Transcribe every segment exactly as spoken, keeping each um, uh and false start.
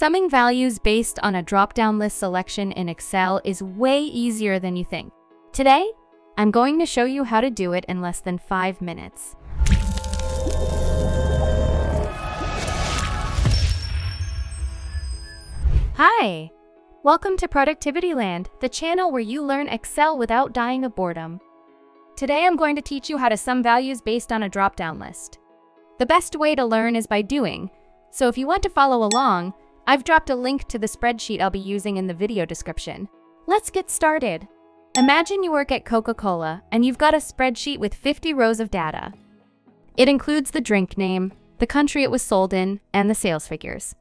Summing values based on a drop-down list selection in Excel is way easier than you think. Today, I'm going to show you how to do it in less than five minutes. Hi! Welcome to Productivity Land, the channel where you learn Excel without dying of boredom. Today I'm going to teach you how to sum values based on a drop-down list. The best way to learn is by doing, so if you want to follow along, I've dropped a link to the spreadsheet I'll be using in the video description. Let's get started. Imagine you work at Coca-Cola and you've got a spreadsheet with fifty rows of data. It includes the drink name, the country it was sold in, and the sales figures.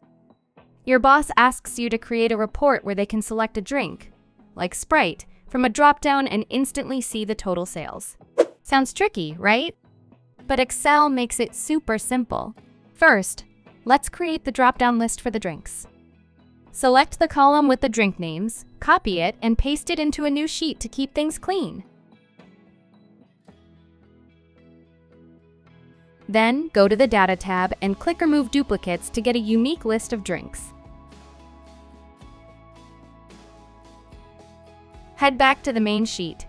Your boss asks you to create a report where they can select a drink, like Sprite, from a drop-down and instantly see the total sales. Sounds tricky, right? But Excel makes it super simple. First, let's create the drop-down list for the drinks. Select the column with the drink names, copy it, and paste it into a new sheet to keep things clean. Then, go to the Data tab and click Remove Duplicates to get a unique list of drinks. Head back to the main sheet.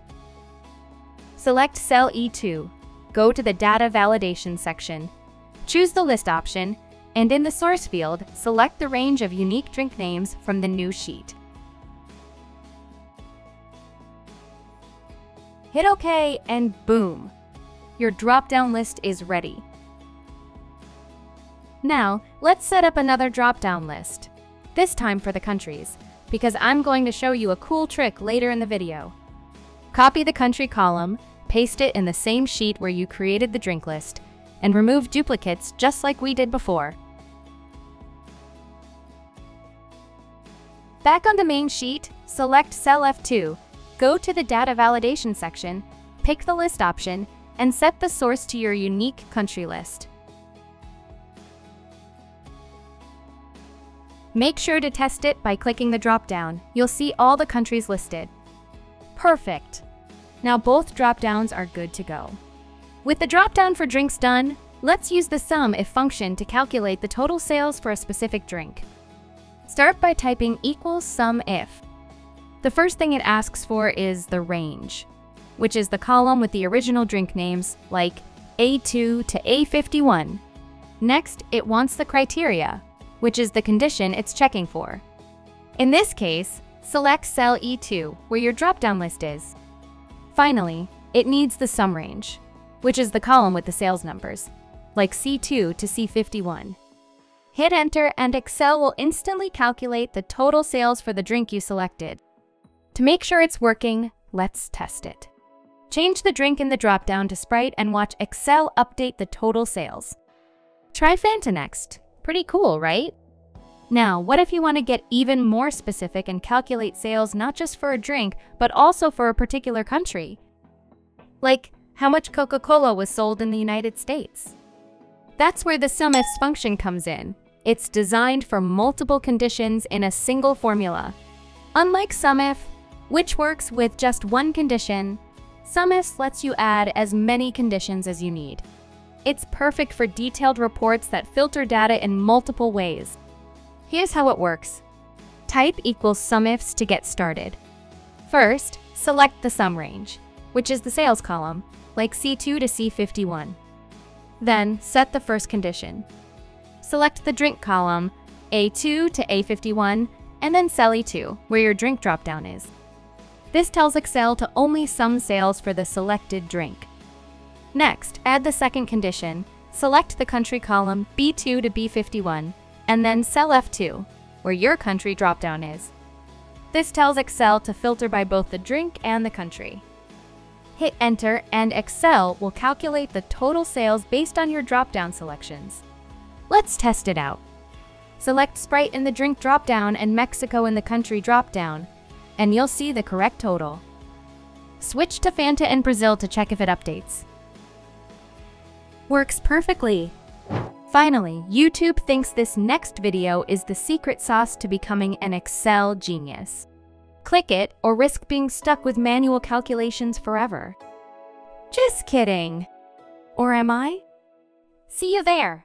Select cell E two. Go to the Data Validation section. Choose the List option, and in the Source field, select the range of unique drink names from the new sheet. Hit OK, and boom! Your drop-down list is ready. Now, let's set up another drop-down list, this time for the countries, because I'm going to show you a cool trick later in the video. Copy the country column, paste it in the same sheet where you created the drink list, and remove duplicates just like we did before. Back on the main sheet, select cell F two, go to the Data Validation section, pick the List option, and set the source to your unique country list. Make sure to test it by clicking the drop-down. You'll see all the countries listed. Perfect! Now both drop-downs are good to go. With the drop-down for drinks done, let's use the sum if function to calculate the total sales for a specific drink. Start by typing equals sum if. The first thing it asks for is the range, which is the column with the original drink names, like A two to A fifty-one. Next, it wants the criteria, which is the condition it's checking for. In this case, select cell E two, where your drop-down list is. Finally, it needs the sum range, which is the column with the sales numbers, like C two to C fifty-one. Hit Enter and Excel will instantly calculate the total sales for the drink you selected. To make sure it's working, let's test it. Change the drink in the drop-down to Sprite and watch Excel update the total sales. Try Fanta next. Pretty cool, right? Now, what if you want to get even more specific and calculate sales not just for a drink, but also for a particular country? Like, how much Coca-Cola was sold in the United States? That's where the SUMIFS function comes in. It's designed for multiple conditions in a single formula. Unlike SUMIF, which works with just one condition, SUMIFS lets you add as many conditions as you need. It's perfect for detailed reports that filter data in multiple ways. Here's how it works. Type equals SUMIFS to get started. First, select the sum range, which is the sales column, like C two to C fifty-one. Then, set the first condition. Select the drink column, A two to A fifty-one, and then cell E two, where your drink drop-down is. This tells Excel to only sum sales for the selected drink. Next, add the second condition, select the country column B two to B fifty-one, and then cell F two, where your country drop-down is. This tells Excel to filter by both the drink and the country. Hit Enter and Excel will calculate the total sales based on your drop-down selections. Let's test it out. Select Sprite in the drink drop-down and Mexico in the country drop-down, and you'll see the correct total. Switch to Fanta and Brazil to check if it updates. Works perfectly. Finally, YouTube thinks this next video is the secret sauce to becoming an Excel genius. Click it or risk being stuck with manual calculations forever. Just kidding. Or am I? See you there.